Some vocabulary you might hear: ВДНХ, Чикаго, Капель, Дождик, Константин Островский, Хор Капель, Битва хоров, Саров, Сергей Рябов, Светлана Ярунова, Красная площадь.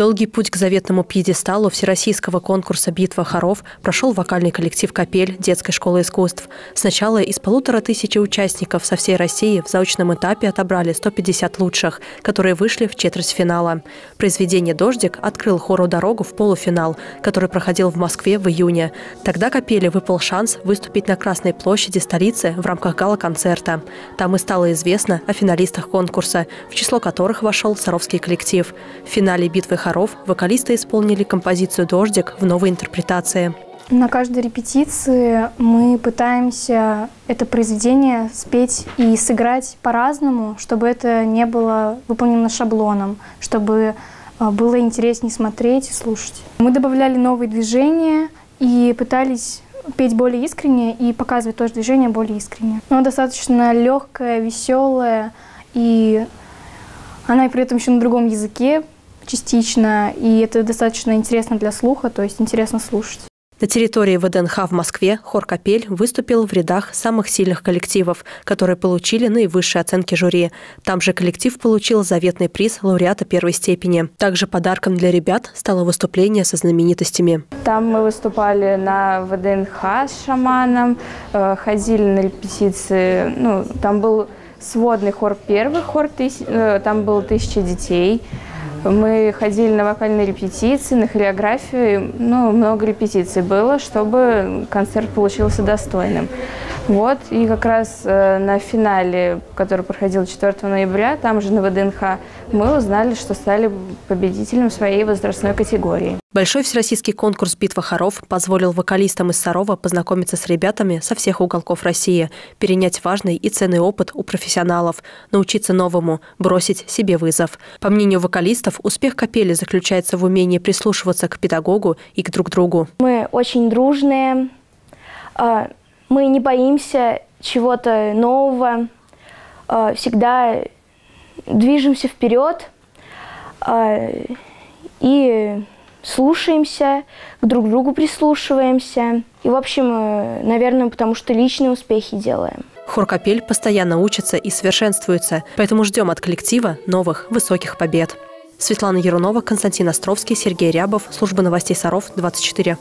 Долгий путь к заветному пьедесталу всероссийского конкурса «Битва хоров» прошел вокальный коллектив «Капель» детской школы искусств. Сначала из 1500 участников со всей России в заочном этапе отобрали 150 лучших, которые вышли в четвертьфинала. Произведение «Дождик» открыл хору дорогу в полуфинал, который проходил в Москве в июне. Тогда «Капели» выпал шанс выступить на Красной площади столицы в рамках гала-концерта. Там и стало известно о финалистах конкурса, в число которых вошел саровский коллектив. В финале «Битвы хоров» вокалисты исполнили композицию «Дождик» в новой интерпретации. На каждой репетиции мы пытаемся это произведение спеть и сыграть по-разному, чтобы это не было выполнено шаблоном, чтобы было интереснее смотреть и слушать. Мы добавляли новые движения и пытались петь более искренне и показывать тоже движение более искренне. Оно достаточно легкое, веселое, и она при этом еще на другом языке частично, и это достаточно интересно для слуха, то есть интересно слушать. На территории ВДНХ в Москве хор «Капель» выступил в рядах самых сильных коллективов, которые получили наивысшие оценки жюри. Там же коллектив получил заветный приз лауреата первой степени. Также подарком для ребят стало выступление со знаменитостями. Там мы выступали на ВДНХ с шаманом, ходили на репетиции. Ну, там был сводный хор первый, там было 1000 детей. Мы ходили на вокальные репетиции, на хореографию, ну, много репетиций было, чтобы концерт получился достойным. Вот, и как раз на финале, который проходил 4 ноября, там же на ВДНХ, мы узнали, что стали победителем своей возрастной категории. Большой всероссийский конкурс «Битва хоров» позволил вокалистам из Сарова познакомиться с ребятами со всех уголков России, перенять важный и ценный опыт у профессионалов, научиться новому, бросить себе вызов. По мнению вокалистов, успех «Капели» заключается в умении прислушиваться к педагогу и к друг другу. Мы очень дружные, мы не боимся чего-то нового, всегда движемся вперед и слушаемся, к друг другу прислушиваемся. И, в общем, наверное, потому что личные успехи делаем. Хор «Капель» постоянно учится и совершенствуется, поэтому ждем от коллектива новых высоких побед. Светлана Ярунова, Константин Островский, Сергей Рябов. Служба новостей Саров, 24.